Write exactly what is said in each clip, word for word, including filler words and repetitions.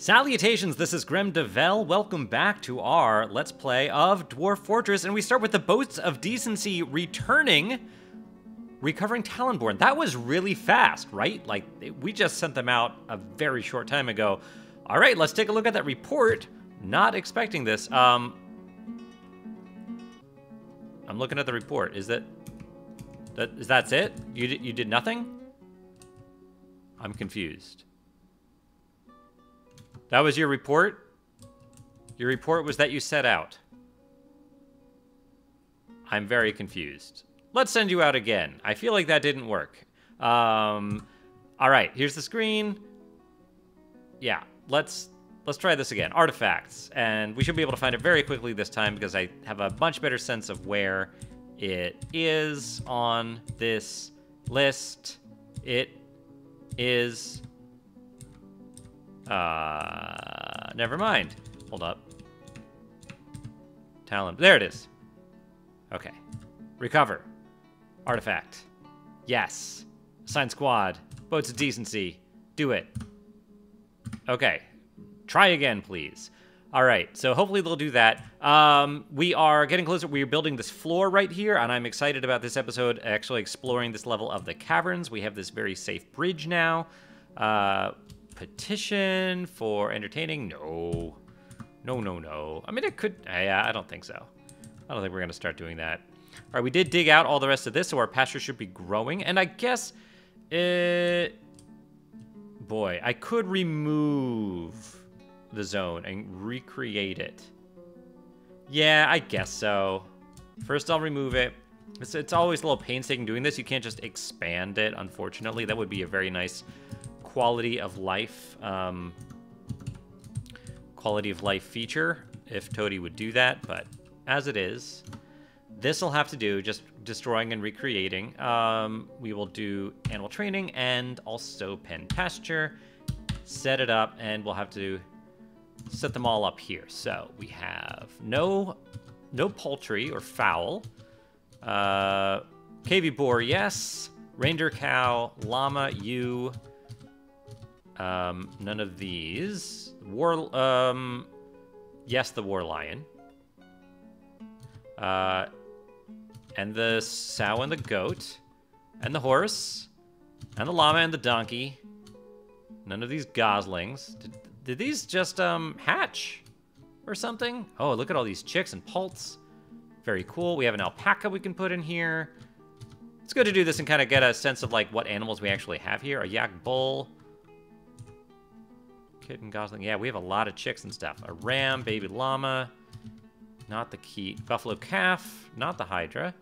Salutations, this is Grim Devel. Welcome back to our Let's Play of Dwarf Fortress, and we start with the Boats of Decency returning, Recovering Talonborn. That was really fast, right? Like, we just sent them out a very short time ago. All right, let's take a look at that report. Not expecting this. Um, I'm looking at the report. Is that, that is that's it? You, you did nothing? I'm confused. That was your report? Your report was that you set out. I'm very confused. Let's send you out again. I feel like that didn't work. Um, all right, here's the screen. Yeah, let's let's try this again. Artifacts, and we should be able to find it very quickly this time because I have a much better sense of where it is on this list. It is... Uh, never mind. Hold up. Talent. There it is. Okay. Recover. Artifact. Yes. Assign squad. Boats of Decency. Do it. Okay. Try again, please. All right. So hopefully they'll do that. Um, we are getting closer. We're building this floor right here, and I'm excited about this episode, actually exploring this level of the caverns. We have this very safe bridge now. Uh... Petition for entertaining? No. No, no, no. I mean, it could... Yeah, I don't think so. I don't think we're going to start doing that. All right, we did dig out all the rest of this, so our pasture should be growing. And I guess... It... Boy, I could remove the zone and recreate it. Yeah, I guess so. First, I'll remove it. It's, it's always a little painstaking doing this. You can't just expand it, unfortunately. That would be a very nice... quality of life, um, quality of life feature, if Toadie would do that, but as it is, this'll have to do, just destroying and recreating. Um, we will do animal training and also pen pasture, set it up, and we'll have to set them all up here. So we have no, no poultry or fowl, uh, cavy boar, yes, reindeer cow, llama, ewe. Um, none of these. War, um, yes, the war lion. Uh, and the sow and the goat. And the horse. And the llama and the donkey. None of these goslings. Did, did these just, um, hatch? Or something? Oh, look at all these chicks and poults. Very cool. We have an alpaca we can put in here. It's good to do this and kind of get a sense of, like, what animals we actually have here. A yak bull. Kitten gosling. Yeah, we have a lot of chicks and stuff. A ram, baby llama, not the key. Buffalo calf, not the hydra.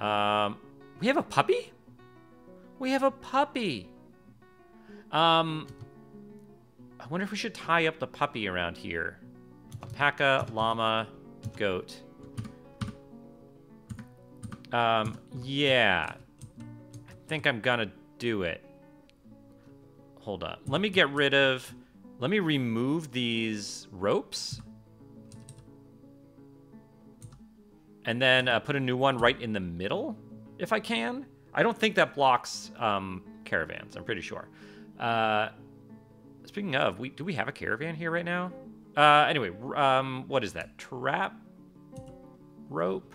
Um, we have a puppy? We have a puppy. Um, I wonder if we should tie up the puppy around here. Alpaca, llama, goat. Um, yeah. I think I'm gonna do it. Hold up. Let me get rid of... Let me remove these ropes. And then uh, put a new one right in the middle, if I can. I don't think that blocks um, caravans, I'm pretty sure. Uh, speaking of, we, do we have a caravan here right now? Uh, anyway, um, what is that? Trap? Rope?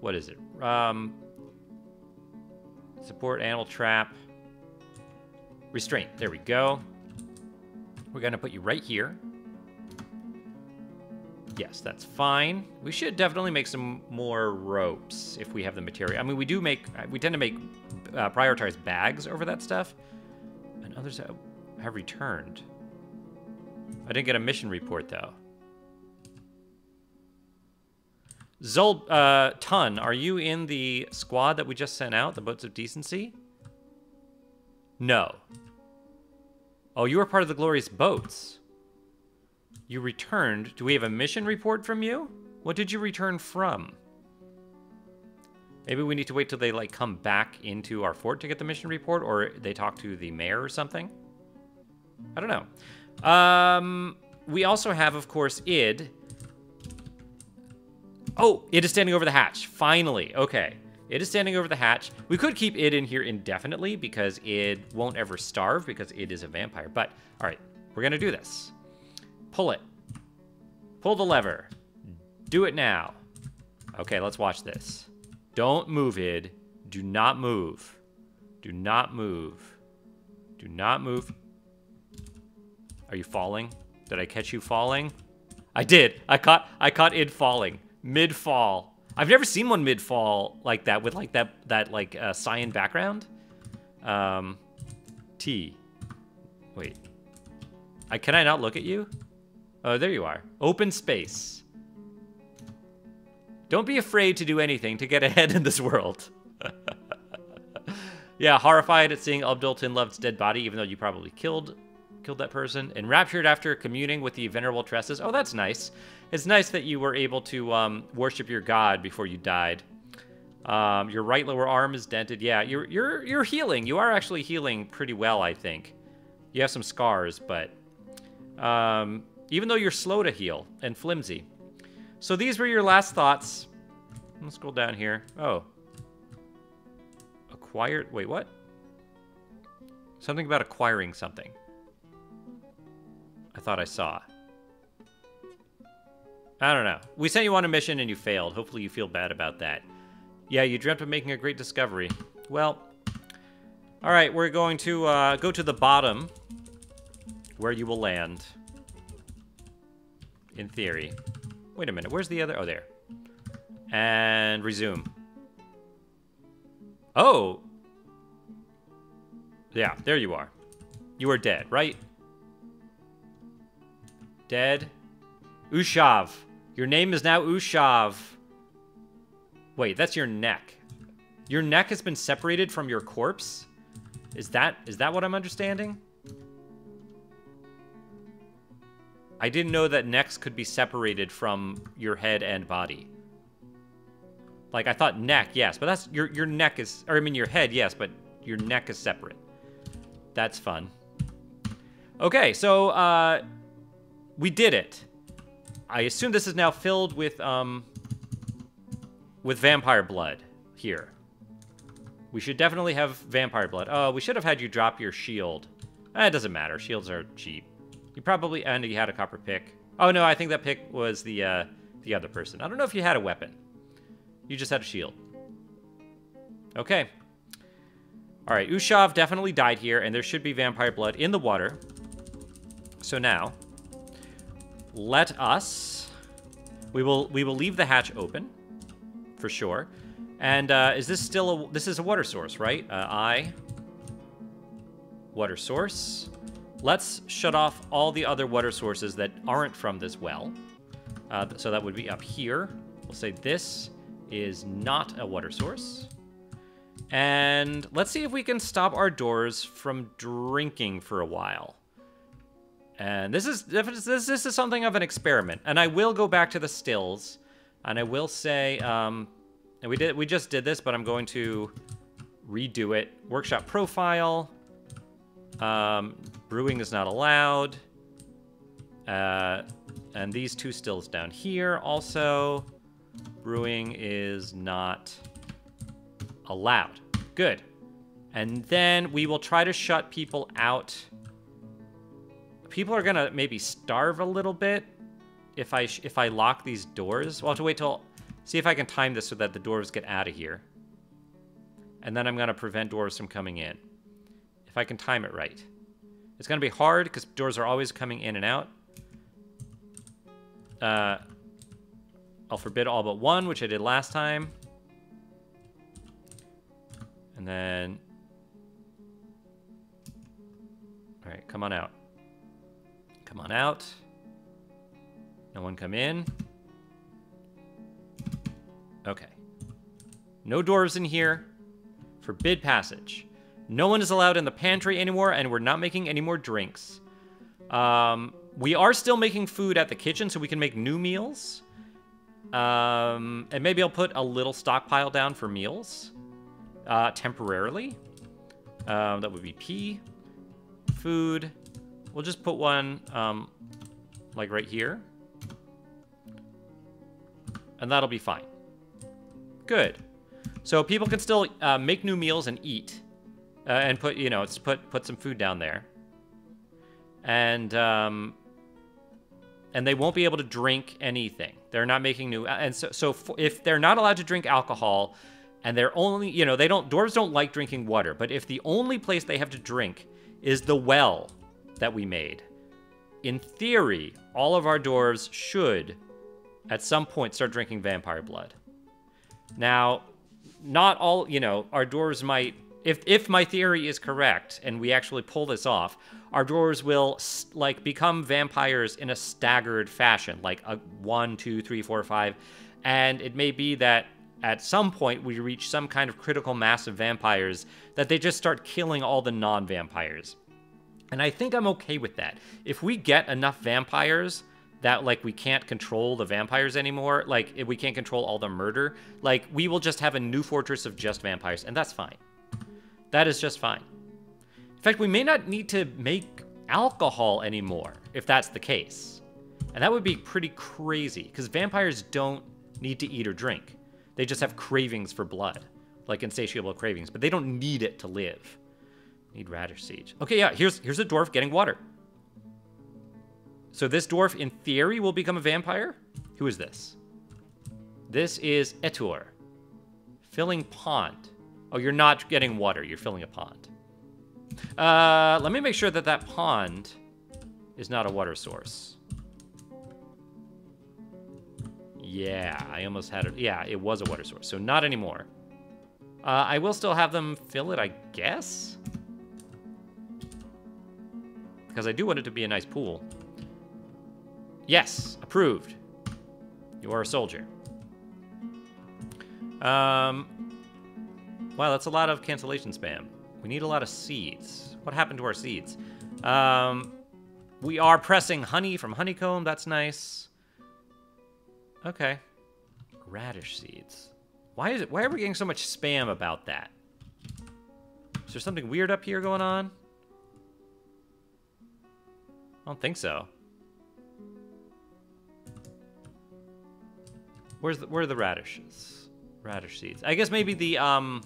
What is it? Um, support animal trap. Restraint. There we go. We're going to put you right here. Yes, that's fine. We should definitely make some more ropes if we have the material. I mean, we do make, we tend to make, uh, prioritize bags over that stuff. And others have, have returned. I didn't get a mission report, though. Zol, uh, Tun, are you in the squad that we just sent out, the Boats of Decency? No. Oh, you were part of the Glorious Boats. You returned. Do we have a mission report from you? What did you return from? Maybe we need to wait till they, like, come back into our fort to get the mission report, or they talk to the mayor or something. I don't know. Um, we also have, of course, Id. Oh, Id is standing over the hatch. Finally. Okay. It is standing over the hatch. We could keep it in here indefinitely because it won't ever starve because it is a vampire. But, all right, We're gonna do this. Pull it. Pull the lever. Do it now. Okay, let's watch this. Don't move it. Do not move. Do not move. Do not move. Are you falling? Did I catch you falling? I did. I caught I caught it falling. Mid-fall. I've never seen one mid-fall like that with like that that like uh, cyan background. Um T. Wait. I can I not look at you? Oh, there you are. Open space. Don't be afraid to do anything to get ahead in this world. Yeah, horrified at seeing Abdul Tin Love's dead body, even though you probably killed killed that person. Enraptured after communing with the venerable tresses. Oh, that's nice. It's nice that you were able to um, worship your god before you died. Um, your right lower arm is dented. Yeah, you're you're you're healing. You are actually healing pretty well, I think. You have some scars, but um, even though you're slow to heal and flimsy. So these were your last thoughts. Let's scroll down here. Oh. Acquired. Wait, what? Something about acquiring something. I thought I saw. I don't know. We sent you on a mission and you failed. Hopefully you feel bad about that. Yeah, you dreamt of making a great discovery. Well, all right, we're going to uh, go to the bottom where you will land. In theory. Wait a minute, where's the other? Oh, there. And resume. Oh. Yeah, there you are. You are dead, right? Dead. Ushav. Your name is now Ushav. Wait, that's your neck. Your neck has been separated from your corpse? Is that is that what I'm understanding? I didn't know that necks could be separated from your head and body. Like, I thought neck, yes, but that's, your your neck is, or I mean your head, yes, but your neck is separate. That's fun. Okay, so, uh, we did it. I assume this is now filled with, um, with vampire blood here. We should definitely have vampire blood. Oh, we should have had you drop your shield. Eh, it doesn't matter, shields are cheap. You probably, and you had a copper pick. Oh no, I think that pick was the uh, the other person. I don't know if you had a weapon. You just had a shield. Okay. All right, Ushav definitely died here, and there should be vampire blood in the water. So now, let us. We will we will leave the hatch open, for sure. And uh, is this still a? This is a water source, right? Uh, I. Water source. Let's shut off all the other water sources that aren't from this well. Uh, so that would be up here. We'll say this is not a water source. And let's see if we can stop our doors from drinking for a while. And this is this, this is something of an experiment. And I will go back to the stills. And I will say, um, and we did we just did this, but I'm going to redo it. Workshop profile. Um, brewing is not allowed. Uh, and these two stills down here also. Brewing is not allowed. Good. And then we will try to shut people out. People are gonna maybe starve a little bit if I, sh if I lock these doors. We'll have to wait till, see if I can time this so that the doors get out of here. And then I'm gonna prevent doors from coming in. If I can time it right. It's going to be hard because doors are always coming in and out. Uh, I'll forbid all but one, which I did last time. And then... All right, come on out. Come on out. No one come in. Okay. No doors in here. Forbid passage. No one is allowed in the pantry anymore, and we're not making any more drinks. Um, we are still making food at the kitchen, so we can make new meals. Um, and maybe I'll put a little stockpile down for meals. Uh, temporarily. Um, that would be pee. Food. We'll just put one, um, like right here. And that'll be fine. Good. So people can still uh, make new meals and eat. Uh, and put, you know, it's put, put some food down there. and um, and they won't be able to drink anything. They're not making new, and so so if they're not allowed to drink alcohol, and they're only, you know, they don't, dwarves don't like drinking water, but if the only place they have to drink is the well that we made, in theory, all of our dwarves should, at some point, start drinking vampire blood. Now, not all, you know, our dwarves might, if if my theory is correct, and we actually pull this off, our dwarves will, like, become vampires in a staggered fashion, like a one, two, three, four, five, and it may be that at some point, we reach some kind of critical mass of vampires that they just start killing all the non-vampires. And I think I'm okay with that. If we get enough vampires that, like, we can't control the vampires anymore, like, if we can't control all the murder, like, we will just have a new fortress of just vampires, and that's fine. That is just fine. In fact, we may not need to make alcohol anymore, if that's the case. And that would be pretty crazy, because vampires don't need to eat or drink. They just have cravings for blood, like insatiable cravings, but they don't need it to live. Need radish seeds. Okay, yeah, here's here's a dwarf getting water. So this dwarf, in theory, will become a vampire? Who is this? This is Etur. Filling pond. Oh, you're not getting water. You're filling a pond. Uh, let me make sure that that pond is not a water source. Yeah, I almost had it. Yeah, it was a water source, so not anymore. Uh, I will still have them fill it, I guess? Because I do want it to be a nice pool. Yes, approved. You are a soldier. Um, wow, that's a lot of cancellation spam. We need a lot of seeds. What happened to our seeds? Um, we are pressing honey from honeycomb. That's nice. Okay. Radish seeds. Why is it? Why are we getting so much spam about that? Is there something weird up here going on? I don't think so. Where's the, where are the radishes? Radish seeds. I guess maybe the um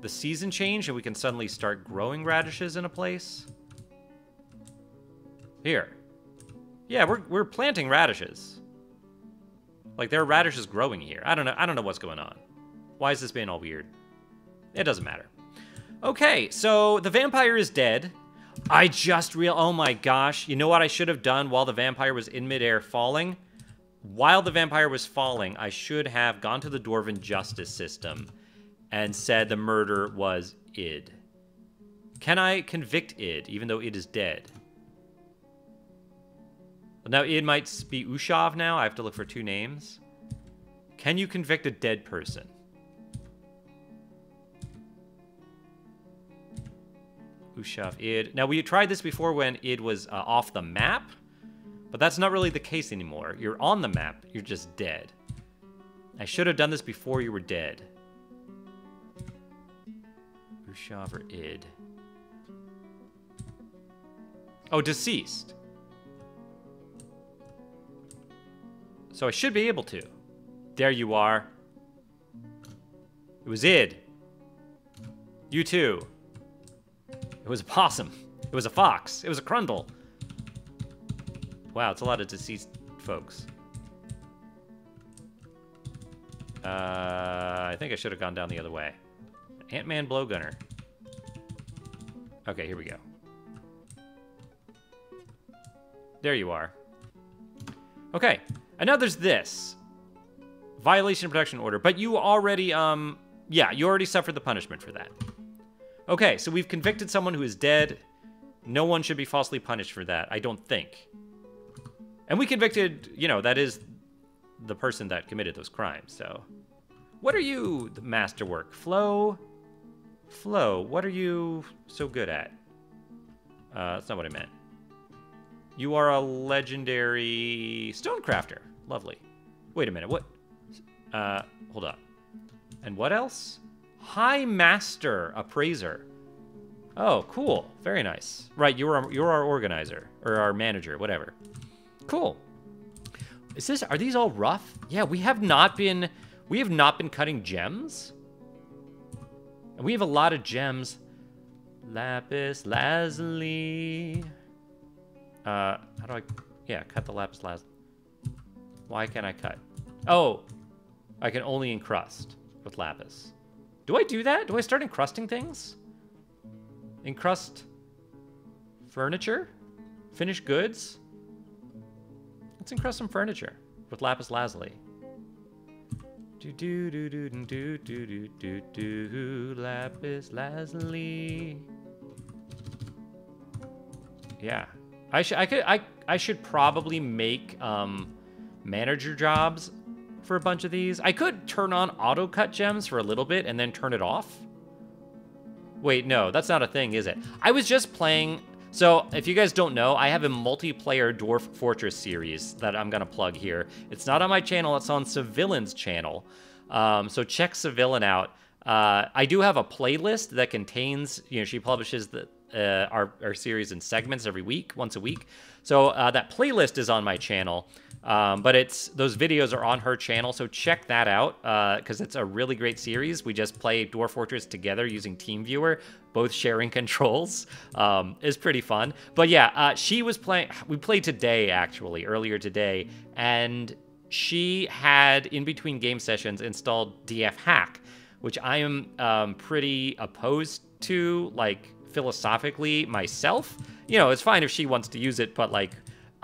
the season change and we can suddenly start growing radishes in a place. Here. Yeah, we're we're planting radishes. Like, there are radishes growing here. I don't know. I don't know what's going on. Why is this being all weird? It doesn't matter. Okay, so the vampire is dead. I just real. Oh my gosh. You know what I should have done while the vampire was in midair falling? While the vampire was falling, I should have gone to the Dwarven Justice System and said the murder was id. Can I convict id, even though id is dead? Now, it might be Ushav now. I have to look for two names. Can you convict a dead person? Ushav, id. Now, we tried this before when id was uh, off the map, but that's not really the case anymore. You're on the map. You're just dead. I should have done this before you were dead. Ushav or id. Oh, deceased. So I should be able to. There you are. It was id. You too. It was a possum. It was a fox. It was a crundle. Wow, it's a lot of deceased folks. Uh, I think I should have gone down the other way. Ant-Man blowgunner. Okay, here we go. There you are. Okay. And now there's this. Violation of protection order. But you already, um, yeah, you already suffered the punishment for that. Okay, so we've convicted someone who is dead. No one should be falsely punished for that, I don't think. And we convicted, you know, that is the person that committed those crimes, so. What are you, the masterwork? Flo? Flo, what are you so good at? Uh, that's not what I meant. You are a legendary stonecrafter. Lovely. Wait a minute. What? Uh, hold up. And what else? High Master Appraiser. Oh, cool. Very nice. Right, you're our, you're our organizer or our manager, whatever. Cool. Is this? Are these all rough? Yeah, we have not been. We have not been cutting gems. And we have a lot of gems. Lapis lazuli. Uh, how do I... Yeah, cut the lapis lazuli. Why can't I cut? Oh! I can only encrust with lapis. Do I do that? Do I start encrusting things? Encrust furniture? Finished goods? Let's encrust some furniture with lapis lazuli. Do do do do do do do do do lapis lazuli. Yeah, I should I could I I should probably make um manager jobs for a bunch of these. I could turn on auto cut gems for a little bit and then turn it off. Wait, no, that's not a thing, is it? I was just playing. So if you guys don't know, I have a multiplayer Dwarf Fortress series that I'm gonna plug here. It's not on my channel, it's on Savillin's channel. Um, so check Savillin out. Uh, I do have a playlist that contains, you know, she publishes the, uh, our, our series in segments every week, once a week. So uh, that playlist is on my channel. Um, but it's those videos are on her channel, so check that out because uh, it's a really great series. We just play Dwarf Fortress together using TeamViewer, both sharing controls. Um, it's pretty fun. But yeah, uh, she was playing. We played today, actually, earlier today, and she had in between game sessions installed D F Hack, which I am um, pretty opposed to, like philosophically myself. You know, it's fine if she wants to use it, but like.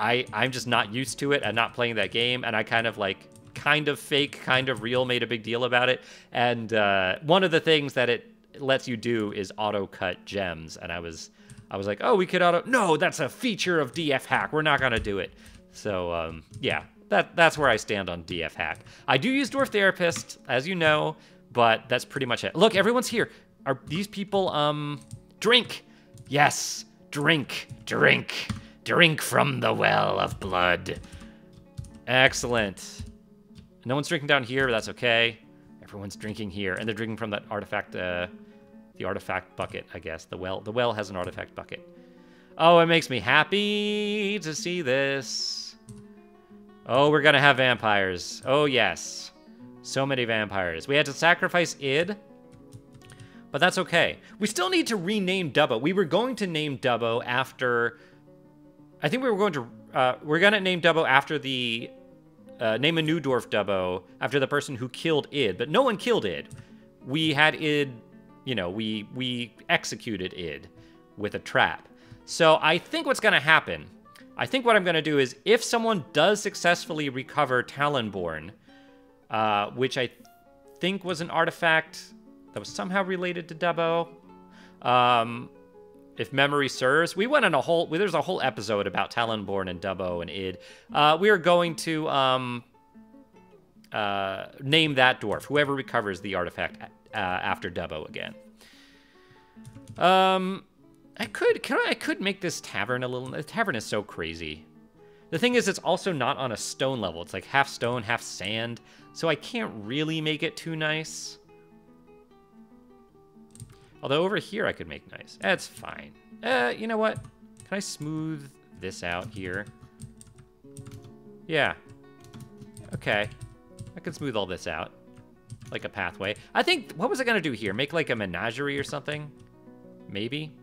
I, I'm just not used to it. I'm not playing that game. And I kind of like, kind of fake, kind of real, made a big deal about it. And uh, one of the things that it lets you do is auto cut gems. And I was I was like, oh, we could auto, no, that's a feature of D F Hack. We're not gonna do it. So um, yeah, that that's where I stand on D F Hack. I do use Dwarf Therapist, as you know, but that's pretty much it. Look, everyone's here. Are these people, um, drink? Yes, drink, drink. Drink from the well of blood. Excellent. No one's drinking down here, but that's okay. Everyone's drinking here, and they're drinking from that artifact, uh, the artifact bucket, I guess. The well, the well has an artifact bucket. Oh, it makes me happy to see this. Oh, we're gonna have vampires. Oh yes, so many vampires. We had to sacrifice Id. But that's okay. We still need to rename Dubbo. We were going to name Dubbo after. I think we were going to, uh, we're going to name Dubbo after the, uh, name a new Dwarf Dubbo after the person who killed Id, but no one killed Id. We had Id, you know, we, we executed Id with a trap. So I think what's going to happen, I think what I'm going to do is if someone does successfully recover Talonborn, uh, which I th think was an artifact that was somehow related to Dubbo, um... if memory serves, we went on a whole, there's a whole episode about Talonborn and Dubbo and Id. Uh, we are going to um, uh, name that dwarf, whoever recovers the artifact uh, after Dubbo again. Um, I could, can I, I could make this tavern a little, the tavern is so crazy. The thing is, it's also not on a stone level. It's like half stone, half sand. So I can't really make it too nice. Although over here I could make nice. That's fine. Uh, you know what? Can I smooth this out here? Yeah. Okay. I can smooth all this out. Like a pathway. I think, what was I gonna do here? Make like a menagerie or something? Maybe?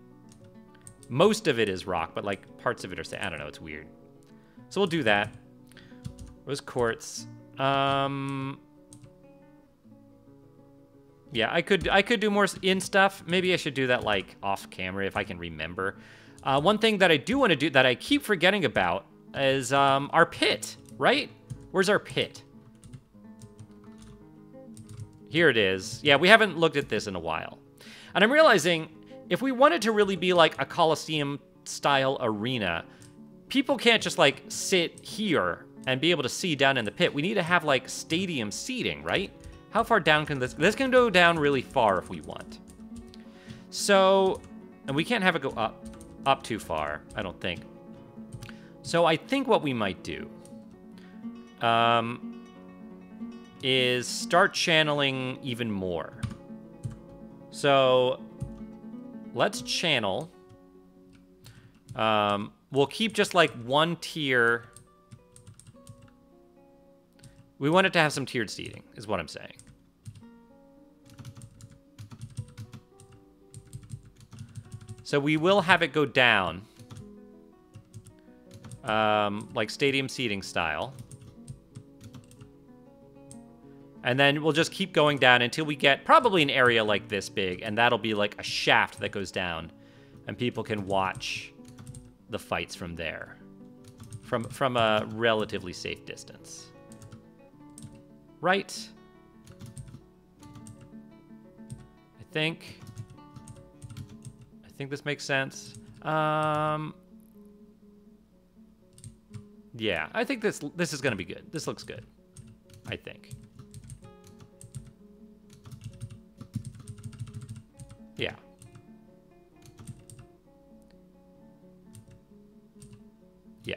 Most of it is rock, but like parts of it are sand. I don't know, it's weird. So we'll do that. Those quartz. Um... Yeah, I could I could do more in stuff. Maybe I should do that like off camera if I can remember. Uh, one thing that I do want to do that I keep forgetting about is um, our pit, right? Where's our pit? Here it is. Yeah, we haven't looked at this in a while. And I'm realizing if we wanted to really be like a Coliseum style arena, people can't just like sit here and be able to see down in the pit. We need to have like stadium seating, right? How far down can this... This can go down really far if we want. So... And we can't have it go up. Up too far, I don't think. So I think what we might do... Um, is start channeling even more. So... Let's channel. Um, we'll keep just like one tier... We want it to have some tiered seating, is what I'm saying. So we will have it go down. um, like stadium seating style. And then we'll just keep going down until we get probably an area like this big, and that'll be like a shaft that goes down, and people can watch the fights from there, from from a relatively safe distance. Right? I think. I think this makes sense. Um. Yeah, I think this this is gonna be good. This looks good, I think. Yeah. Yeah.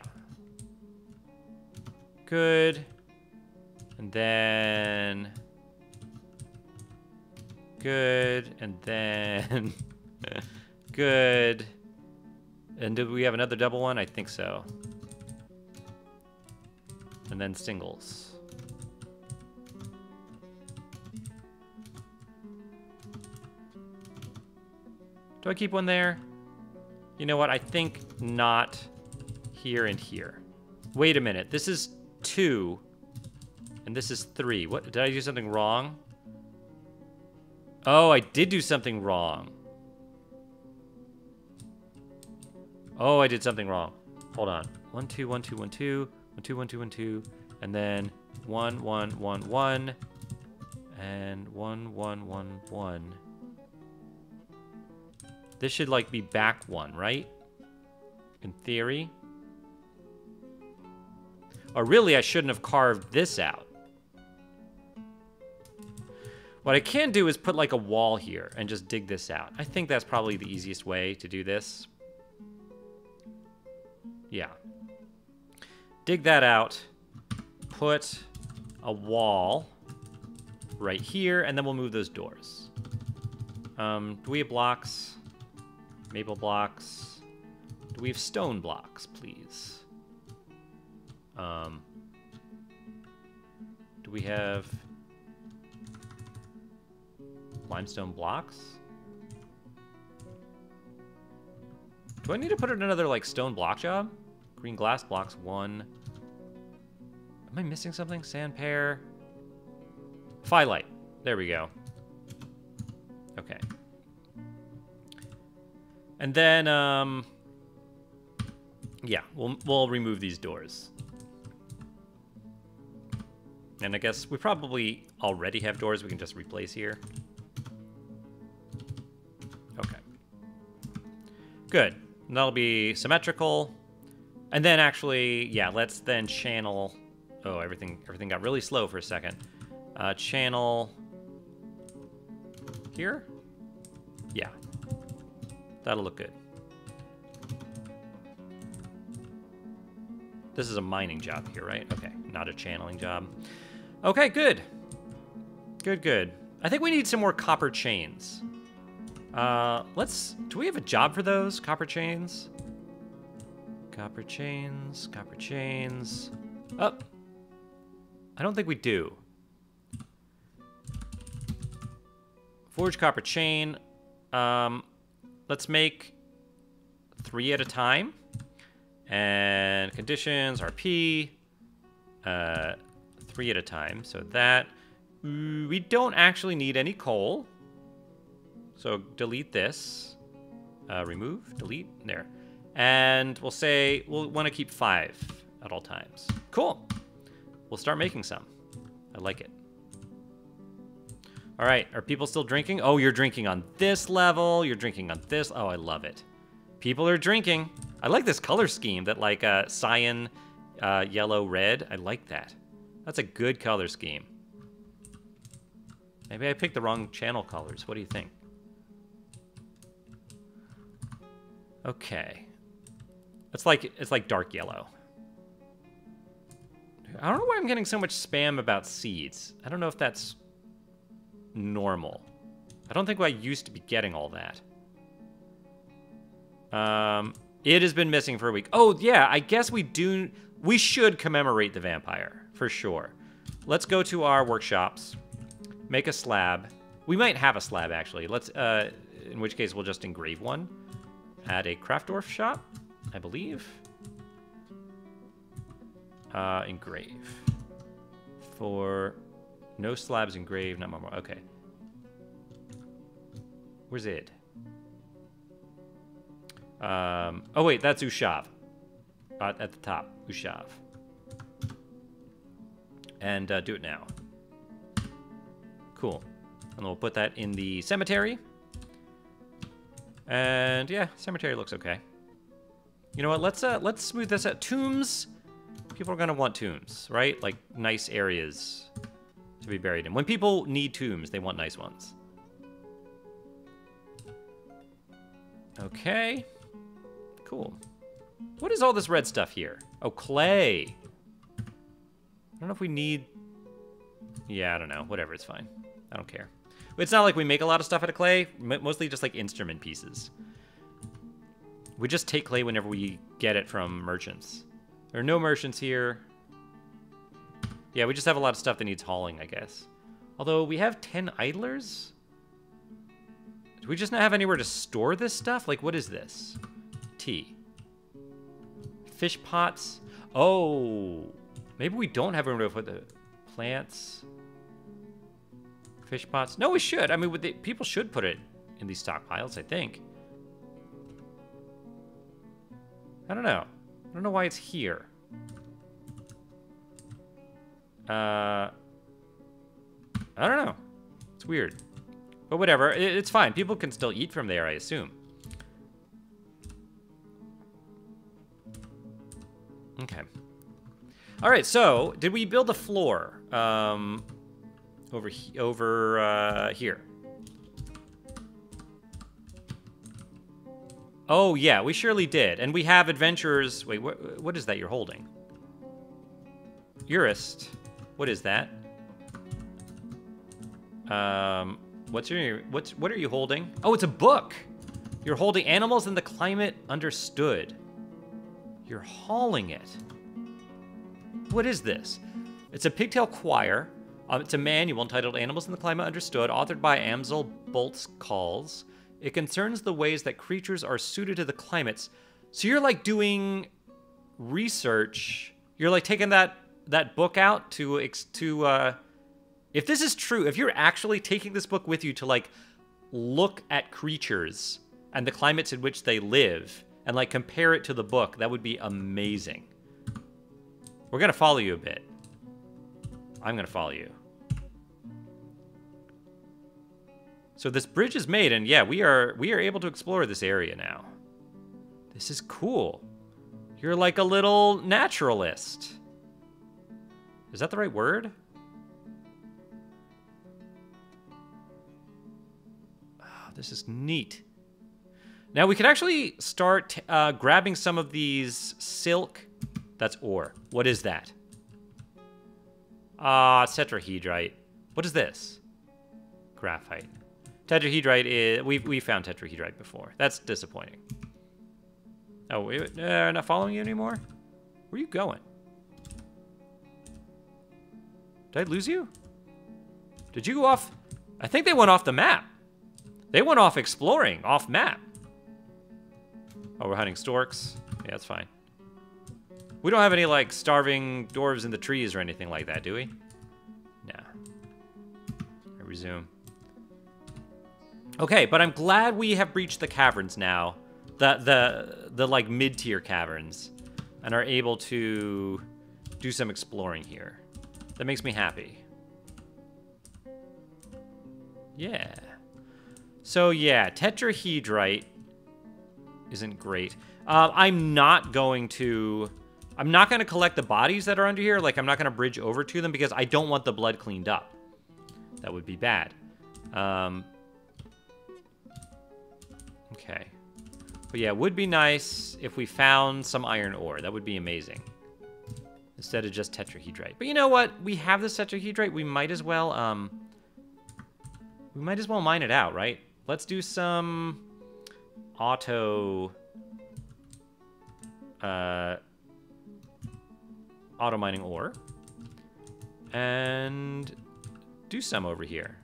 Good. And then... Good. And then... Good. And did we have another double one? I think so. And then singles. Do I keep one there? You know what? I think not. Here and here. Wait a minute. This is two, and this is three. What? Did I do something wrong? Oh, I did do something wrong. Oh, I did something wrong. Hold on. One, two, one, two, one, two, one, two, one, two, one, two, and then one, one, one, one, and one, one, one, one. This should, like, be back one, right? In theory. Or really, I shouldn't have carved this out. What I can do is put, like, a wall here and just dig this out. I think that's probably the easiest way to do this. Yeah. Dig that out. Put a wall right here, and then we'll move those doors. Um, do we have blocks? Maple blocks. Do we have stone blocks, please? Um, do we have limestone blocks? Do I need to put in another, like, stone block job? Green glass blocks, one. Am I missing something? Sand pear. Phyllite. There we go. Okay. And then, um... yeah, we'll, we'll remove these doors. And I guess we probably already have doors we can just replace here. Okay. Good. And that'll be symmetrical. And then actually, yeah, let's then channel... Oh, everything, everything got really slow for a second. Uh, channel... Here? Yeah. That'll look good. This is a mining job here, right? Okay, not a channeling job. Okay, good. Good, good. I think we need some more copper chains. Uh, let's... Do we have a job for those? Copper chains? Copper chains, copper chains... Up. Oh, I don't think we do. Forge copper chain. Um, let's make three at a time. And conditions, R P, uh, three at a time. So that, we don't actually need any coal. So delete this, uh, remove, delete, there. And we'll say, we'll want to keep five at all times. Cool. We'll start making some. I like it. All right, are people still drinking? Oh, you're drinking on this level. You're drinking on this. Oh, I love it. People are drinking. I like this color scheme that, like, uh, cyan, uh, yellow, red. I like that. That's a good color scheme. Maybe I picked the wrong channel colors. What do you think? Okay. It's like, it's like dark yellow. I don't know why I'm getting so much spam about seeds. I don't know if that's normal. I don't think I used to be getting all that. Um... It has been missing for a week. Oh, yeah, I guess we do... We should commemorate the vampire, for sure. Let's go to our workshops. Make a slab. We might have a slab, actually. Let's, uh, in which case, we'll just engrave one at a craft dwarf shop, I believe. Uh, engrave. For no slabs engraved, not marble. Okay. Where's it? Um, oh, wait, that's Ushav. Uh, at the top, Ushav. And uh, do it now. Cool. And we'll put that in the cemetery. And yeah, cemetery looks okay. You know what? Let's uh, let's smooth this out. Tombs. People are gonna want tombs, right? Like nice areas to be buried in. When people need tombs, they want nice ones. Okay. Cool. What is all this red stuff here? Oh, clay. I don't know if we need... Yeah, I don't know. Whatever, it's fine. I don't care. It's not like we make a lot of stuff out of clay. Mostly just like instrument pieces. We just take clay whenever we get it from merchants. There are no merchants here. Yeah, we just have a lot of stuff that needs hauling, I guess. Although, we have ten idlers? Do we just not have anywhere to store this stuff? Like, what is this? Tea. Fish pots. Oh! Maybe we don't have room to put the plants. Fish pots. No, we should. I mean, would they, people should put it in these stockpiles, I think. I don't know. I don't know why it's here. Uh, I don't know. It's weird. But whatever. It, it's fine. People can still eat from there, I assume. Okay. All right, so did we build a floor um, over, he over uh, here? Oh, yeah, we surely did. And we have adventurers... Wait, wh what is that you're holding? Urist. What is that? Um, what's your... What's, what are you holding? Oh, it's a book! You're holding Animals and the Climate Understood. You're hauling it. What is this? It's a pigtail choir. Um, it's a manual entitled Animals and the Climate Understood, authored by Amsel Boltz-Calls. It concerns the ways that creatures are suited to the climates. So you're like doing research. You're like taking that that book out to to. Uh, if this is true, if you're actually taking this book with you to like look at creatures and the climates in which they live and like compare it to the book, that would be amazing. We're gonna follow you a bit. I'm gonna follow you. So this bridge is made, and yeah, we are we are able to explore this area now. This is cool. You're like a little naturalist. Is that the right word? Oh, this is neat. Now we can actually start uh, grabbing some of these silk. That's ore. What is that? Ah, uh, tetrahedrite. What is this? Graphite. Tetrahedrite is... We've, we found tetrahedrite before. That's disappointing. Oh, we're uh, not following you anymore? Where are you going? Did I lose you? Did you go off... I think they went off the map. They went off exploring, off map. Oh, we're hunting storks. Yeah, that's fine. We don't have any, like, starving dwarves in the trees or anything like that, do we? Nah. I resume. Okay, but I'm glad we have breached the caverns now, the the the like mid-tier caverns, and are able to do some exploring here. That makes me happy. Yeah. So yeah, tetrahedrite isn't great. Uh, I'm not going to. I'm not going to collect the bodies that are under here. Like I'm not going to bridge over to them because I don't want the blood cleaned up. That would be bad. Um. Okay. But yeah, it would be nice if we found some iron ore. That would be amazing. Instead of just tetrahedrite. But you know what? We have this tetrahedrite. We might as well, um... We might as well mine it out, right? Let's do some... Auto... Uh... Auto mining ore. And... Do some over here.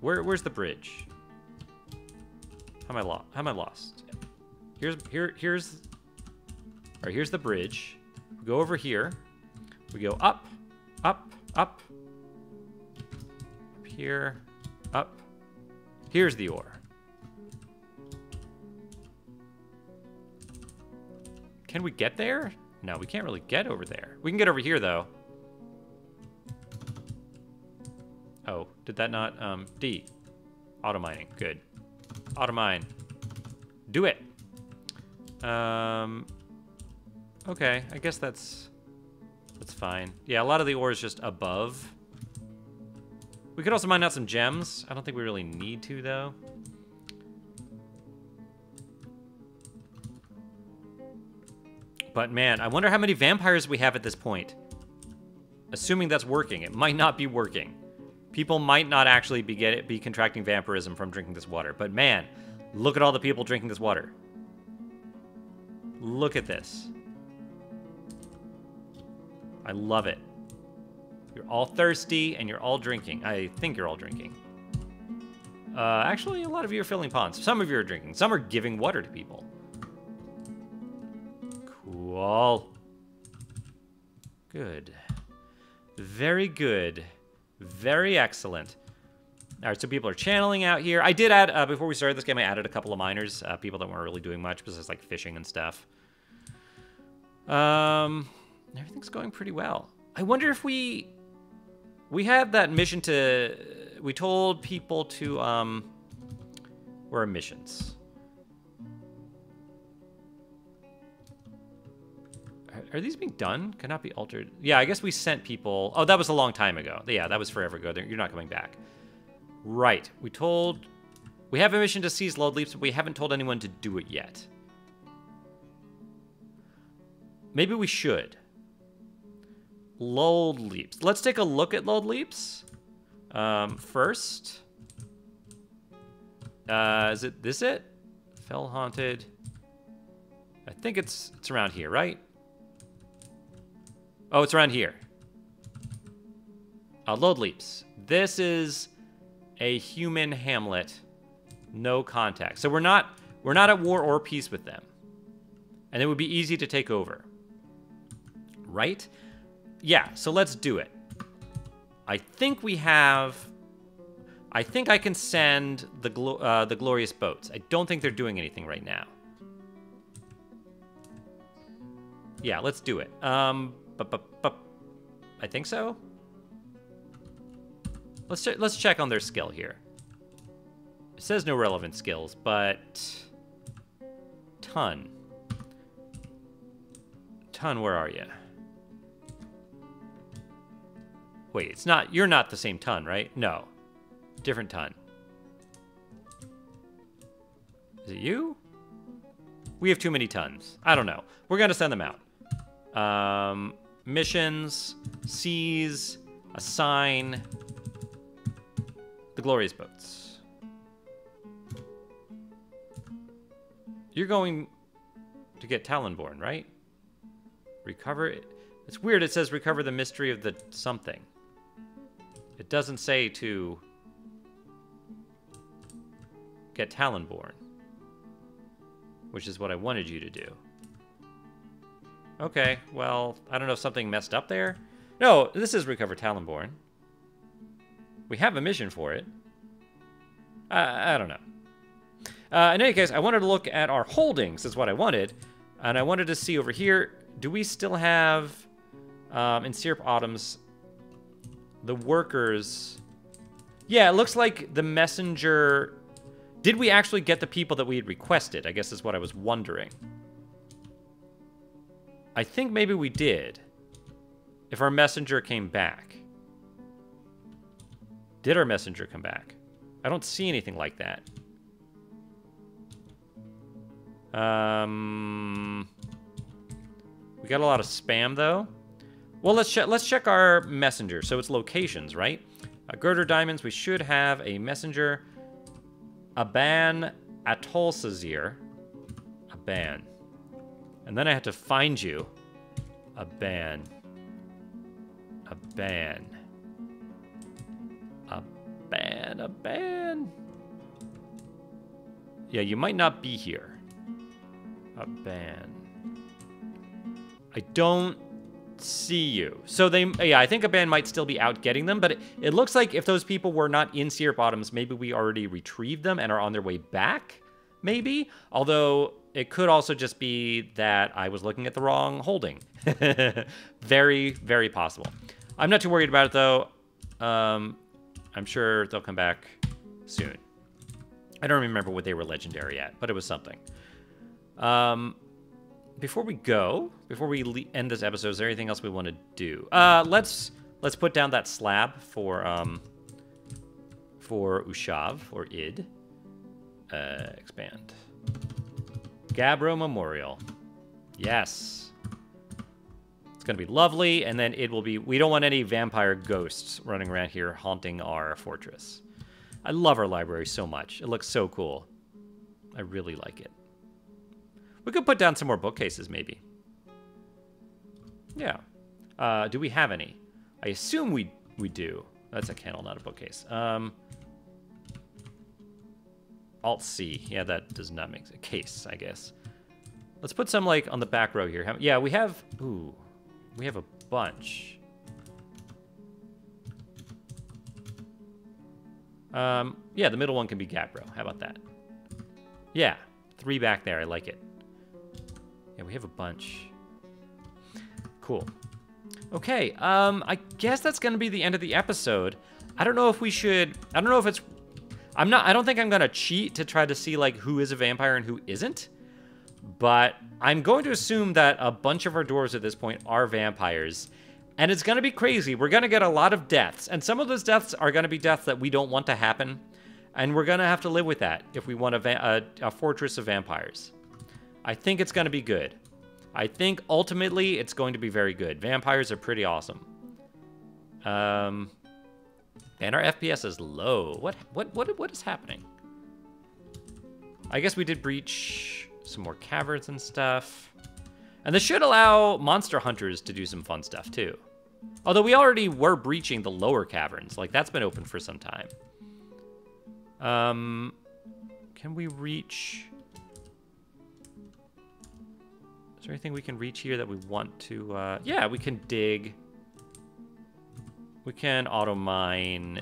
Where, where's the bridge? How am I lost? How am I lost? Here's here here's. All right, here's the bridge. We're go over here. We go up, up, up, up here, up. Here's the ore. Can we get there? No, we can't really get over there. We can get over here, though. Oh, did that not? Um, D. Auto mining. Good. Auto mine. Do it. Um, okay, I guess that's that's fine. Yeah, a lot of the ore is just above. We could also mine out some gems. I don't think we really need to, though. But man, I wonder how many vampires we have at this point. Assuming that's working. It might not be working. People might not actually be get it, be contracting vampirism from drinking this water. But man, look at all the people drinking this water. Look at this. I love it. You're all thirsty and you're all drinking. I think you're all drinking. Uh, actually, a lot of you are filling ponds. Some of you are drinking. Some are giving water to people. Cool. Good. Very good. Very excellent. All right, so people are channeling out here. I did add, uh, before we started this game, I added a couple of miners, uh, people that weren't really doing much besides like fishing and stuff. Um, everything's going pretty well. I wonder if we, we had that mission to, we told people to, um, where are missions? Are these being done? Cannot be altered. Yeah, I guess we sent people. Oh, that was a long time ago. Yeah, that was forever ago. You're not coming back. Right, we told, we have a mission to seize Lode Leaps, but we haven't told anyone to do it yet. Maybe we should. Lode Leaps. Let's take a look at Lode Leaps um, first. Uh, is it this it? Fell Haunted. I think it's it's around here, right? Oh, it's around here. Uh, Lode Leaps. This is a human hamlet, no contact. So we're not we're not at war or peace with them. And it would be easy to take over. Right? Yeah, so let's do it. I think we have I think I can send the glo uh, the Glorious Boats. I don't think they're doing anything right now. Yeah, let's do it. Um but, but, but, I think so. Let's ch let's check on their skill here. It says no relevant skills, but ton. Ton, where are you? Wait, it's not. You're not the same ton, right? No, different ton. Is it you? We have too many tons. I don't know. We're gonna send them out. Um, missions, seize, assign. The Glorious Boats. You're going to get Talonborn, right? Recover it. It's weird, it says recover the mystery of the something. It doesn't say to get Talonborn, which is what I wanted you to do. Okay, well, I don't know if something messed up there. No, this is recover Talonborn. We have a mission for it. Uh, I don't know. Uh, in any case, I wanted to look at our holdings, is what I wanted. And I wanted to see over here, do we still have, um, in Syrup Autumns, the workers? Yeah, it looks like the messenger... Did we actually get the people that we had requested? I guess is what I was wondering. I think maybe we did. If our messenger came back. Did our messenger come back? I don't see anything like that. Um, we got a lot of spam, though. Well, let's, che let's check our messenger. So it's locations, right? Uh, Girder Diamonds, we should have a messenger. Aban Atolsazir. Aban. And then I have to find you. Aban. Aban. Ban, a ban. Yeah, you might not be here. A ban. I don't see you. So they, yeah, I think a band might still be out getting them, but it, it looks like if those people were not in Sear Bottoms, maybe we already retrieved them and are on their way back, maybe? Although it could also just be that I was looking at the wrong holding. Very, very possible. I'm not too worried about it, though. Um, I'm sure they'll come back soon. I don't remember what they were legendary at, but it was something. Um... Before we go, before we end this episode, is there anything else we want to do? Uh, let's let's put down that slab for um, for Ushav or Id. Uh, expand. Gabbro Memorial. Yes, it's gonna be lovely, and then it will be. We don't want any vampire ghosts running around here haunting our fortress. I love our library so much. It looks so cool. I really like it. We could put down some more bookcases, maybe. Yeah. Uh, do we have any? I assume we we do. That's a kennel, not a bookcase. Um, Alt-C. Yeah, that does not make sense. Case, I guess. Let's put some, like, on the back row here. Yeah, we have... Ooh. We have a bunch. Um, yeah, the middle one can be Gabbro. How about that? Yeah. Three back there. I like it. Yeah, we have a bunch. Cool. Okay, um, I guess that's gonna be the end of the episode. I don't know if we should, I don't know if it's, I'm not, I don't think I'm gonna cheat to try to see like who is a vampire and who isn't, but I'm going to assume that a bunch of our dwarves at this point are vampires, and it's gonna be crazy. We're gonna get a lot of deaths, and some of those deaths are gonna be deaths that we don't want to happen, and we're gonna have to live with that if we want a, a, a fortress of vampires. I think it's going to be good. I think ultimately it's going to be very good. Vampires are pretty awesome. Um, and our F P S is low. What what what what is happening? I guess we did breach some more caverns and stuff. And this should allow monster hunters to do some fun stuff too. Although we already were breaching the lower caverns. Like that's been open for some time. Um, can we reach... Is there anything we can reach here that we want to... Uh, yeah, we can dig. We can auto-mine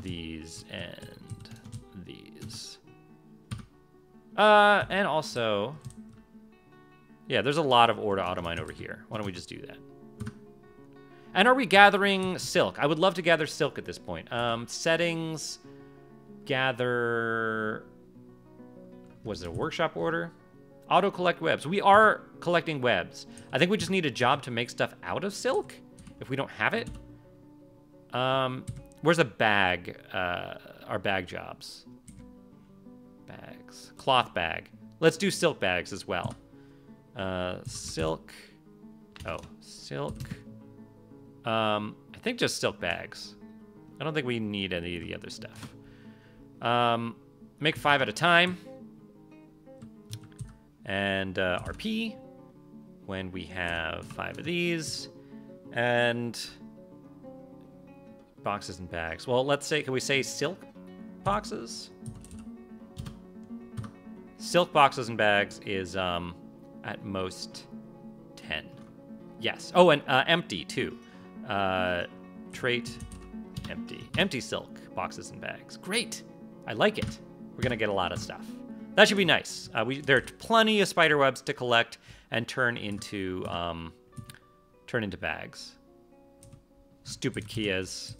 these and these. Uh, and also... Yeah, there's a lot of ore to auto-mine over here. Why don't we just do that? And are we gathering silk? I would love to gather silk at this point. Um, settings, gather... Was it a workshop order? Auto collect webs. We are collecting webs. I think we just need a job to make stuff out of silk if we don't have it. Um, where's a bag? Uh, our bag jobs. Bags. Cloth bag. Let's do silk bags as well. Uh, silk. Oh, silk. Um, I think just silk bags. I don't think we need any of the other stuff. Um, make five at a time. And uh, R P, when we have five of these, and boxes and bags. Well, let's say, can we say silk boxes? Silk boxes and bags is um, at most ten. Yes. Oh, and uh, empty, too. Uh, trait, empty. Empty silk boxes and bags. Great. I like it. We're going to get a lot of stuff. That should be nice. Uh, we, there are plenty of spider webs to collect and turn into um, turn into bags. Stupid Kias.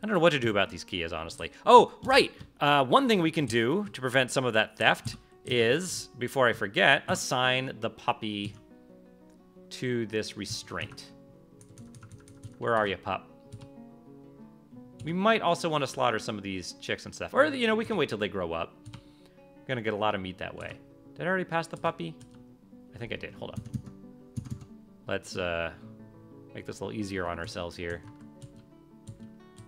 I don't know what to do about these Kias, honestly. Oh, right. Uh, one thing we can do to prevent some of that theft is, before I forget, assign the puppy to this restraint. Where are you, pup? We might also want to slaughter some of these chicks and stuff. Or, you know, we can wait till they grow up. Gonna get a lot of meat that way. Did I already pass the puppy? I think I did. Hold on. Let's uh, make this a little easier on ourselves here.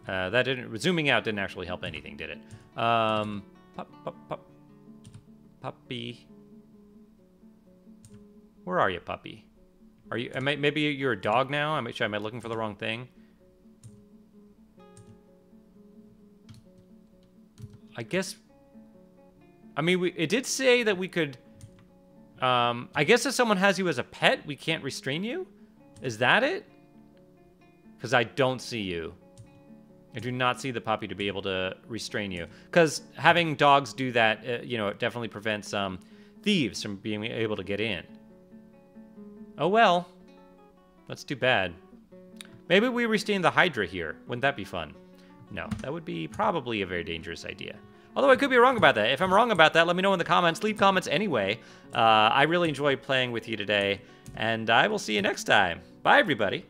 Uh, that didn't zooming out didn't actually help anything, did it? Um, pup, pup, pup, puppy. Where are you, puppy? Are you? Am I, maybe you're a dog now. I'm sure. Am I looking for the wrong thing? I guess. I mean, we, it did say that we could... Um, I guess if someone has you as a pet, we can't restrain you? Is that it? Because I don't see you. I do not see the puppy to be able to restrain you. Because having dogs do that, uh, you know, it definitely prevents um, thieves from being able to get in. Oh, well. That's too bad. Maybe we restrain the Hydra here. Wouldn't that be fun? No, that would be probably a very dangerous idea. Although I could be wrong about that. If I'm wrong about that, let me know in the comments. Leave comments anyway. Uh, I really enjoyed playing with you today, and I will see you next time. Bye, everybody.